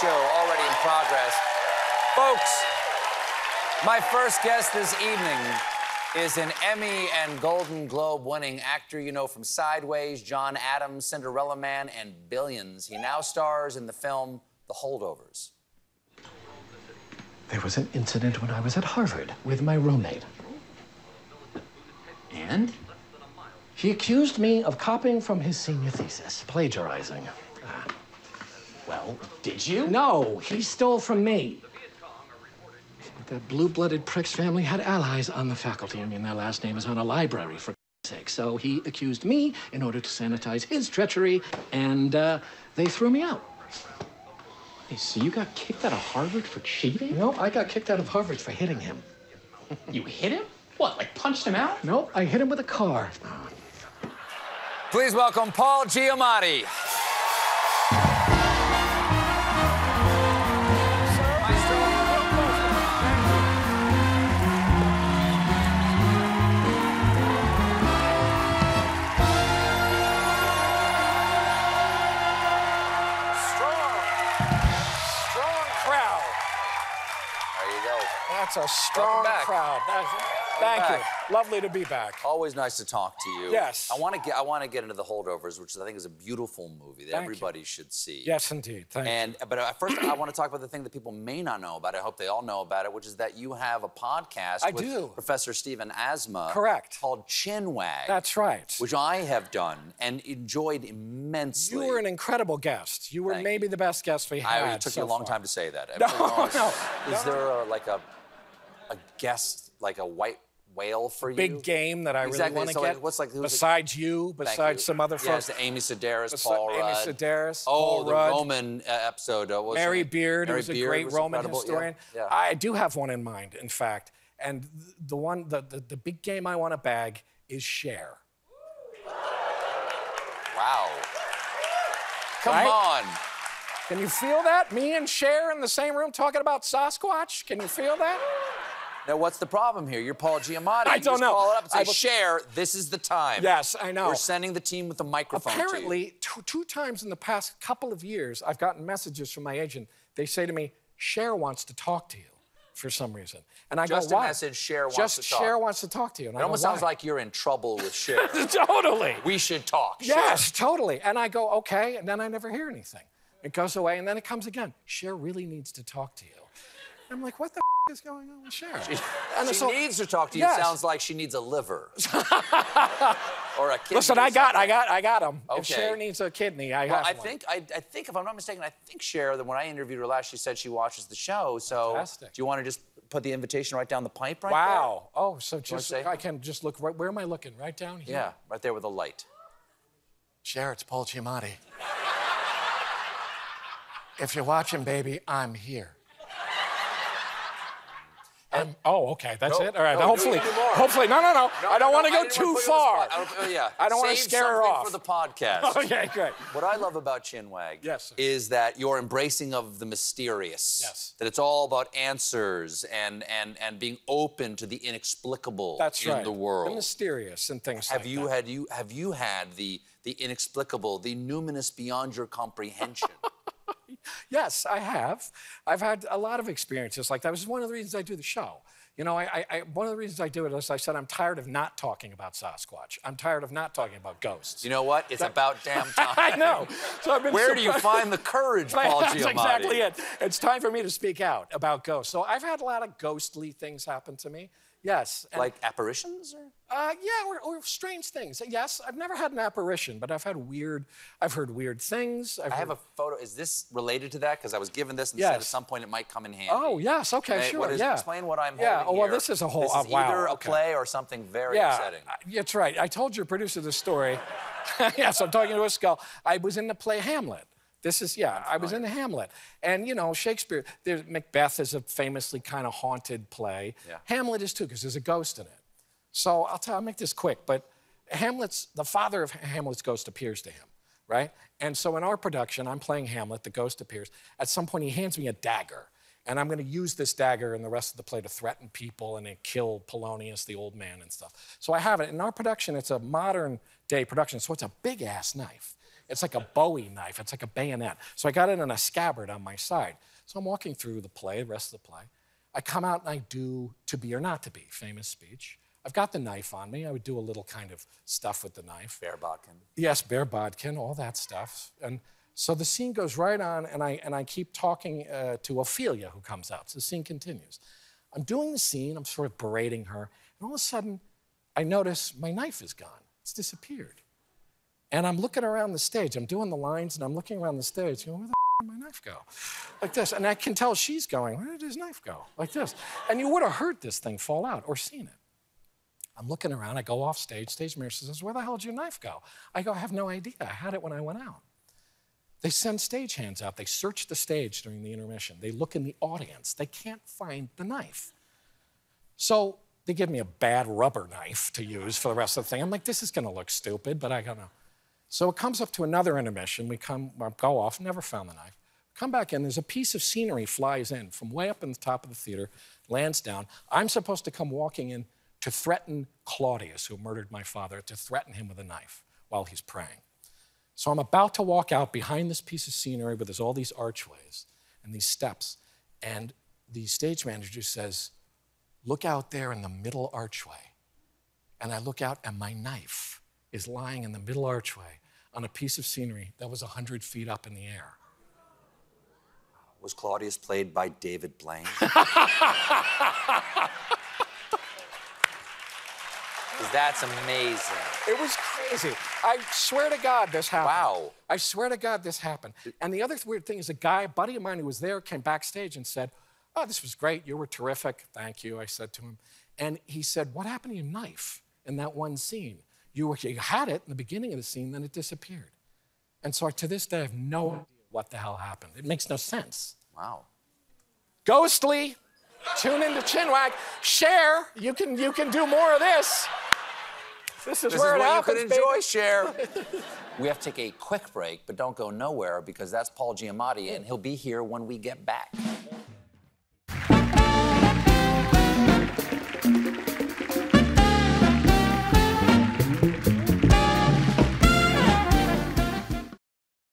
show already in progress. Folks, my first guest this evening is an Emmy and Golden Globe-winning actor you know from Sideways, John Adams, Cinderella Man, and Billions. He now stars in the film The Holdovers. There was an incident when I was at Harvard with my roommate. And? She accused me of copying from his senior thesis, plagiarizing. Well, did you? No, he stole from me. That blue-blooded prick's family had allies on the faculty. I mean, their last name is on a library, for sake. So he accused me in order to sanitize his treachery, and they threw me out. Hey, so you got kicked out of Harvard for cheating? No, I got kicked out of Harvard for hitting him. You hit him? What, like punched him out? No, I hit him with a car. Please welcome Paul Giamatti. That's a strong crowd. Thank you. Lovely to be back. Always nice to talk to you. Yes. I want to get into The Holdovers, which I think is a beautiful movie that everybody should see. Yes, indeed. But first, I want to talk about the thing that people may not know about. I hope they all know about it, which is that you have a podcast with Professor Stephen Asma. Correct. Called Chinwag. That's right. Which I have done and enjoyed immensely. You were an incredible guest. You were maybe the best guest we had. It took me a long time to say that. No. Is there like a guest, like a white whale for you? Big game that I really want to get. Like, besides some other folks. Yes, Amy Sedaris, Paul Rudd. Amy Sedaris, Paul Rudd. The Roman episode. Mary Beard, who's a great Roman historian. Yeah. Yeah. I do have one in mind, in fact. And the one, the big game I want to bag is Cher. Wow. Come on. Can you feel that? Me and Cher in the same room talking about Sasquatch? Can you feel that? Now, what's the problem here? You're Paul Giamatti. I don't know. You call it up and say, Cher, this is the time. Yes, I know. We're sending the team with the microphone to you. Apparently, two times in the past couple of years, I've gotten messages from my agent. They say to me, Cher wants to talk to you for some reason. And I go, why? Just a message, Cher wants to talk. Just Cher wants to talk to you. And it almost sounds like you're in trouble with Cher. Totally. We should talk, Cher. Yes, totally. And I go, okay, and then I never hear anything. It goes away, and then it comes again. Cher really needs to talk to you. And I'm like, what the is going on with Cher? She needs to talk to you. Yes. It sounds like she needs a liver. Or a kidney. Listen, I got him. Okay. If Cher needs a kidney, I think, if I'm not mistaken, I think Cher, when I interviewed her last, she said she watches the show. So do you want to just put the invitation right down the pipe there? Wow. Oh, so just I can just look right. Where am I looking? Right down here? Yeah, right there with the light. Cher, it's Paul Giamatti. If you're watching, baby, I'm here. That's it? All right, hopefully. No, I don't want to go too far. I don't want to scare her off. For the podcast. Okay, great. What I love about Chinwag is that your embracing of the mysterious. Yes. That it's all about answers and being open to the inexplicable in the world. The mysterious and things like that. Have you had the inexplicable, the numinous beyond your comprehension? Yes, I have. I've had a lot of experiences like that. It's one of the reasons I do the show. You know, one of the reasons I do it is I said, I'm tired of not talking about Sasquatch. I'm tired of not talking about ghosts. You know what? It's about damn time. I know. So I've been surprised. Do you find the courage, Paul Giamatti? That's exactly it. It's time for me to speak out about ghosts. So I've had a lot of ghostly things happen to me. Yes. Like apparitions? Or strange things. Yes, I've never had an apparition, but I've heard weird things. I have a photo. Is this related to that? Because I was given this and said at some point it might come in handy. Oh, yes, okay, sure, Explain what I'm holding here. Well, this is a whole... This is either a play or something very upsetting. That's right. I told your producer this story. Yes, I'm talking to a skull. I was in the play Hamlet. I was in Hamlet. And, you know, Shakespeare, Macbeth is a famously kind of haunted play. Yeah. Hamlet is too, because there's a ghost in it. So I'll make this quick, but the father of Hamlet's ghost appears to him, right? And so in our production, I'm playing Hamlet, the ghost appears. At some point, he hands me a dagger, and I'm gonna use this dagger in the rest of the play to threaten people and then kill Polonius, the old man, and stuff. So I have it. In our production, it's a modern day production, so it's a big ass knife. It's like a Bowie knife. It's like a bayonet. So I got it in a scabbard on my side. So I'm walking through the play, the rest of the play. I come out and I do To Be or Not to Be, famous speech. I've got the knife on me. I would do a little kind of stuff with the knife. Bear bodkin. Yes, bear bodkin, all that stuff. And so the scene goes right on, and I keep talking to Ophelia, who comes out. So the scene continues. I'm doing the scene. I'm sort of berating her. And all of a sudden, I notice my knife is gone. It's disappeared. And I'm looking around the stage. I'm doing the lines, and I'm looking around the stage, going, where the f*** did my knife go? Like this. And I can tell she's going, where did his knife go? Like this. And you would have heard this thing fall out or seen it. I'm looking around. I go off stage. Stage manager says, where the hell did your knife go? I go, I have no idea. I had it when I went out. They send stagehands out. They search the stage during the intermission. They look in the audience. They can't find the knife. So they give me a bad rubber knife to use for the rest of the thing. I'm like, this is going to look stupid, but I don't know. So it comes up to another intermission. We come, go off, never found the knife. Come back in, there's a piece of scenery flies in from way up in the top of the theater, lands down. I'm supposed to come walking in to threaten Claudius, who murdered my father, to threaten him with a knife while he's praying. So I'm about to walk out behind this piece of scenery where there's all these archways and these steps. And the stage manager says, look out there in the middle archway. And I look out and my knife is lying in the middle archway on a piece of scenery that was 100 feet up in the air. Was Claudius played by David Blaine? That's amazing. It was crazy. I swear to God this happened. Wow. I swear to God this happened. And the other weird thing is a guy, a buddy of mine who was there, came backstage and said, oh, this was great. You were terrific. Thank you, I said to him. And he said, what happened to your knife in that one scene? You had it in the beginning of the scene, then it disappeared. And so to this day, I have no idea what the hell happened. It makes no sense. Wow. Ghostly. Tune into Chinwag. Cher, you can do more of this. This is where it happens, you can enjoy, baby. Cher. We have to take a quick break, but don't go nowhere because that's Paul Giamatti, and he'll be here when we get back.